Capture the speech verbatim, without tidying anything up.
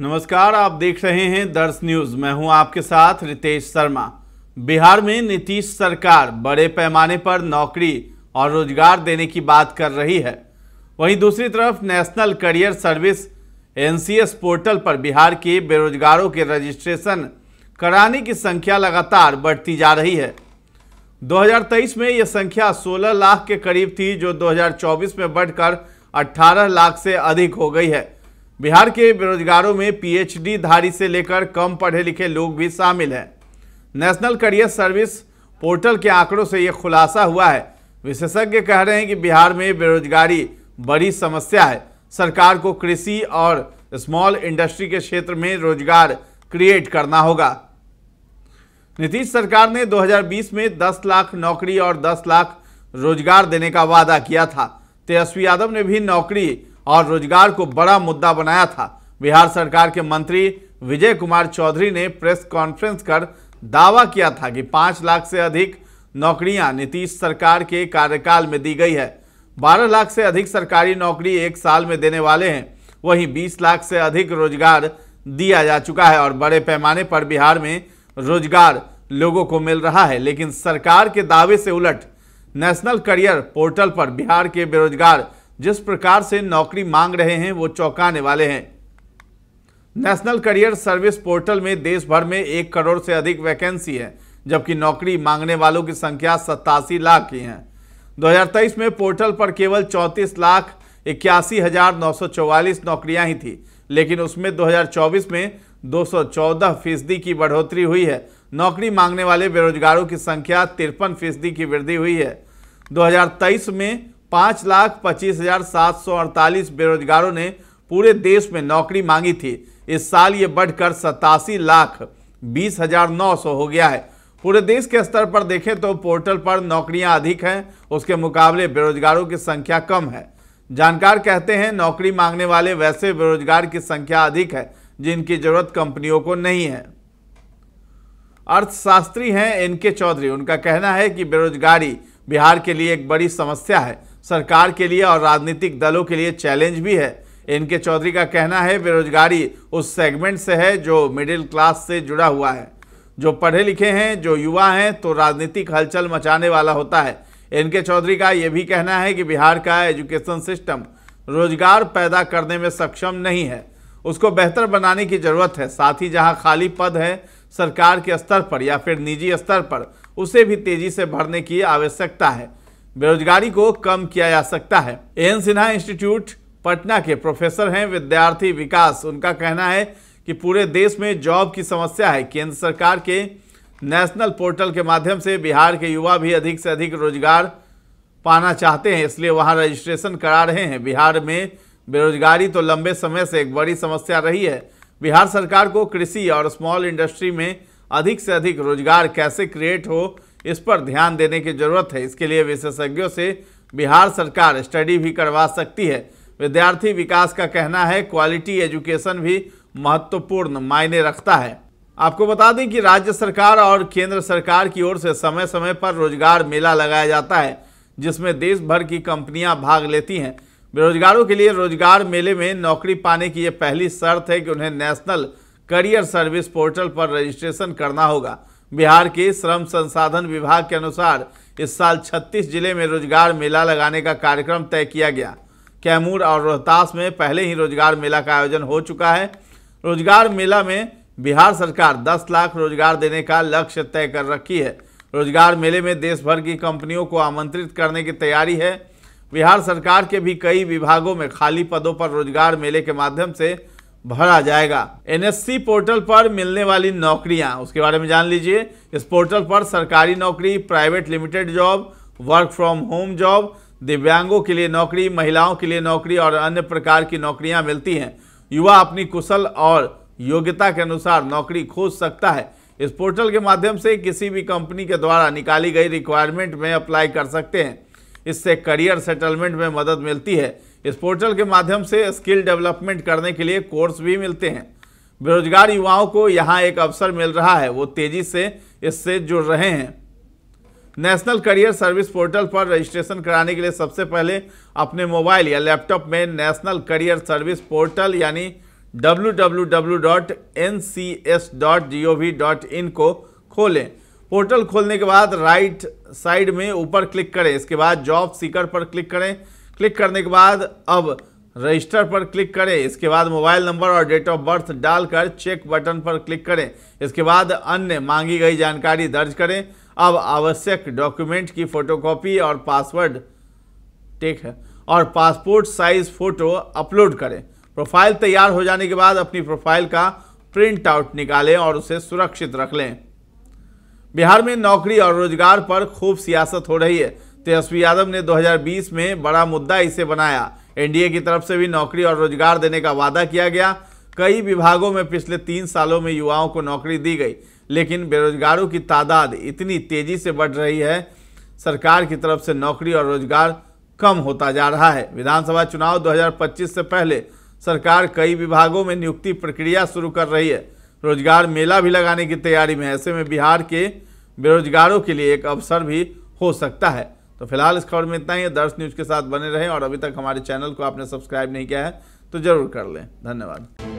नमस्कार, आप देख रहे हैं दर्श न्यूज़। मैं हूं आपके साथ रितेश शर्मा। बिहार में नीतीश सरकार बड़े पैमाने पर नौकरी और रोजगार देने की बात कर रही है, वहीं दूसरी तरफ national career service N C S portal पर बिहार के बेरोजगारों के रजिस्ट्रेशन कराने की संख्या लगातार बढ़ती जा रही है। दो हज़ार तेईस में ये संख्या सोलह लाख के करीब थी, जो दो हज़ार चौबीस में बढ़कर अठारह लाख से अधिक हो गई है। बिहार के बेरोजगारों में पी एच डी धारी से लेकर कम पढ़े लिखे लोग भी शामिल हैं। नेशनल करियर सर्विस पोर्टल के आंकड़ों से ये खुलासा हुआ है। विशेषज्ञ कह रहे हैं कि बिहार में बेरोजगारी बड़ी समस्या है। सरकार को कृषि और स्मॉल इंडस्ट्री के क्षेत्र में रोजगार क्रिएट करना होगा। नीतीश सरकार ने दो हज़ार बीस में दस लाख नौकरी और दस लाख रोजगार देने का वादा किया था। तेजस्वी यादव ने भी नौकरी और रोजगार को बड़ा मुद्दा बनाया था। बिहार सरकार के मंत्री विजय कुमार चौधरी ने प्रेस कॉन्फ्रेंस कर दावा किया था कि पाँच लाख से अधिक नौकरियां नीतीश सरकार के कार्यकाल में दी गई है। बारह लाख से अधिक सरकारी नौकरी एक साल में देने वाले हैं, वहीं बीस लाख से अधिक रोजगार दिया जा चुका है और बड़े पैमाने पर बिहार में रोजगार लोगों को मिल रहा है। लेकिन सरकार के दावे से उलट नेशनल करियर पोर्टल पर बिहार के बेरोजगार जिस प्रकार से नौकरी मांग रहे हैं वो चौंकाने वाले हैं। नेशनल करियर सर्विस पोर्टल में देश भर में एक करोड़ से अधिक वैकेंसी है, जबकि नौकरी मांगने वालों की संख्या सतासी लाख की है। दो हज़ार तेईस में पोर्टल पर केवल चौंतीस लाख इक्यासी हजार नौ सौ चौवालीस नौकरियां ही थी, लेकिन उसमें दो हज़ार चौबीस में दो सौ चौदह फीसदी की बढ़ोतरी हुई है। नौकरी मांगने वाले बेरोजगारों की संख्या तिरपन फीसदी की वृद्धि हुई है। दो हज़ार तेईस में पाँच लाख पच्चीस हजार सात सौ अड़तालीस बेरोजगारों ने पूरे देश में नौकरी मांगी थी। इस साल ये बढ़कर सतासी लाख बीस हजार नौ सौ हो गया है। पूरे देश के स्तर पर देखें तो पोर्टल पर नौकरियां अधिक हैं, उसके मुकाबले बेरोजगारों की संख्या कम है। जानकार कहते हैं नौकरी मांगने वाले वैसे बेरोजगार की संख्या अधिक है जिनकी जरूरत कंपनियों को नहीं है। अर्थशास्त्री हैं एन के चौधरी। उनका कहना है कि बेरोजगारी बिहार के लिए एक बड़ी समस्या है, सरकार के लिए और राजनीतिक दलों के लिए चैलेंज भी है। एन के चौधरी का कहना है बेरोजगारी उस सेगमेंट से है जो मिडिल क्लास से जुड़ा हुआ है, जो पढ़े लिखे हैं, जो युवा हैं, तो राजनीतिक हलचल मचाने वाला होता है। एन के चौधरी का यह भी कहना है कि बिहार का एजुकेशन सिस्टम रोजगार पैदा करने में सक्षम नहीं है, उसको बेहतर बनाने की जरूरत है। साथ ही जहाँ खाली पद है सरकार के स्तर पर या फिर निजी स्तर पर, उसे भी तेजी से भरने की आवश्यकता है। बेरोजगारी को कम किया जा सकता है। एन सिन्हा इंस्टीट्यूट पटना के प्रोफेसर हैं विद्यार्थी विकास। उनका कहना है कि पूरे देश में जॉब की समस्या है। केंद्र सरकार के नेशनल पोर्टल के माध्यम से बिहार के युवा भी अधिक से अधिक रोजगार पाना चाहते हैं, इसलिए वहां रजिस्ट्रेशन करा रहे हैं। बिहार में बेरोजगारी तो लंबे समय से एक बड़ी समस्या रही है। बिहार सरकार को कृषि और स्मॉल इंडस्ट्री में अधिक से अधिक रोजगार कैसे क्रिएट हो, इस पर ध्यान देने की जरूरत है। इसके लिए विशेषज्ञों से बिहार सरकार स्टडी भी करवा सकती है। विद्यार्थी विकास का कहना है क्वालिटी एजुकेशन भी महत्वपूर्ण मायने रखता है। आपको बता दें कि राज्य सरकार और केंद्र सरकार की ओर से समय समय पर रोजगार मेला लगाया जाता है, जिसमें देश भर की कंपनियां भाग लेती हैं। बेरोजगारों के लिए रोजगार मेले में नौकरी पाने की ये पहली शर्त है कि उन्हें नेशनल करियर सर्विस पोर्टल पर रजिस्ट्रेशन करना होगा। बिहार के श्रम संसाधन विभाग के अनुसार इस साल छत्तीस जिले में रोजगार मेला लगाने का कार्यक्रम तय किया गया। कैमूर और रोहतास में पहले ही रोजगार मेला का आयोजन हो चुका है। रोजगार मेला में बिहार सरकार दस लाख रोजगार देने का लक्ष्य तय कर रखी है। रोजगार मेले में देश भर की कंपनियों को आमंत्रित करने की तैयारी है। बिहार सरकार के भी कई विभागों में खाली पदों पर रोजगार मेले के माध्यम से भरा जाएगा। एन एस सी पोर्टल पर मिलने वाली नौकरियां, उसके बारे में जान लीजिए। इस पोर्टल पर सरकारी नौकरी, private limited job, work from home job, दिव्यांगों के लिए नौकरी, महिलाओं के लिए नौकरी और अन्य प्रकार की नौकरियां मिलती हैं। युवा अपनी कुशल और योग्यता के अनुसार नौकरी खोज सकता है। इस पोर्टल के माध्यम से किसी भी कंपनी के द्वारा निकाली गई रिक्वायरमेंट में अप्लाई कर सकते हैं। इससे करियर सेटलमेंट में मदद मिलती है। इस पोर्टल के माध्यम से स्किल डेवलपमेंट करने के लिए कोर्स भी मिलते हैं। बेरोजगार युवाओं को यहाँ एक अवसर मिल रहा है, वो तेजी से इससे जुड़ रहे हैं। नेशनल करियर सर्विस पोर्टल पर रजिस्ट्रेशन कराने के लिए सबसे पहले अपने मोबाइल या लैपटॉप में नेशनल करियर सर्विस पोर्टल यानी W W W dot N C S dot G O V dot in को खोलें। पोर्टल खोलने के बाद राइट साइड में ऊपर क्लिक करें, इसके बाद जॉब सीकर पर क्लिक करें। क्लिक करने के बाद अब रजिस्टर पर क्लिक करें, इसके बाद मोबाइल नंबर और डेट ऑफ बर्थ डालकर चेक बटन पर क्लिक करें। इसके बाद अन्य मांगी गई जानकारी दर्ज करें। अब आवश्यक डॉक्यूमेंट की फोटोकॉपी और पासवर्ड ठीक है और पासपोर्ट साइज फ़ोटो अपलोड करें। प्रोफाइल तैयार हो जाने के बाद अपनी प्रोफाइल का प्रिंट आउट निकालें और उसे सुरक्षित रख लें। बिहार में नौकरी और रोजगार पर खूब सियासत हो रही है। तेजस्वी यादव ने दो हज़ार बीस में बड़ा मुद्दा इसे बनाया। एन डी ए की तरफ से भी नौकरी और रोजगार देने का वादा किया गया। कई विभागों में पिछले तीन सालों में युवाओं को नौकरी दी गई, लेकिन बेरोजगारों की तादाद इतनी तेजी से बढ़ रही है, सरकार की तरफ से नौकरी और रोजगार कम होता जा रहा है। विधानसभा चुनाव दो हज़ार पच्चीस से पहले सरकार कई विभागों में नियुक्ति प्रक्रिया शुरू कर रही है। रोजगार मेला भी लगाने की तैयारी में, ऐसे में बिहार के बेरोजगारों के लिए एक अवसर भी हो सकता है। तो फिलहाल इस खबर में इतना ही है। दर्श न्यूज़ के साथ बने रहें और अभी तक हमारे चैनल को आपने सब्सक्राइब नहीं किया है तो जरूर कर लें। धन्यवाद।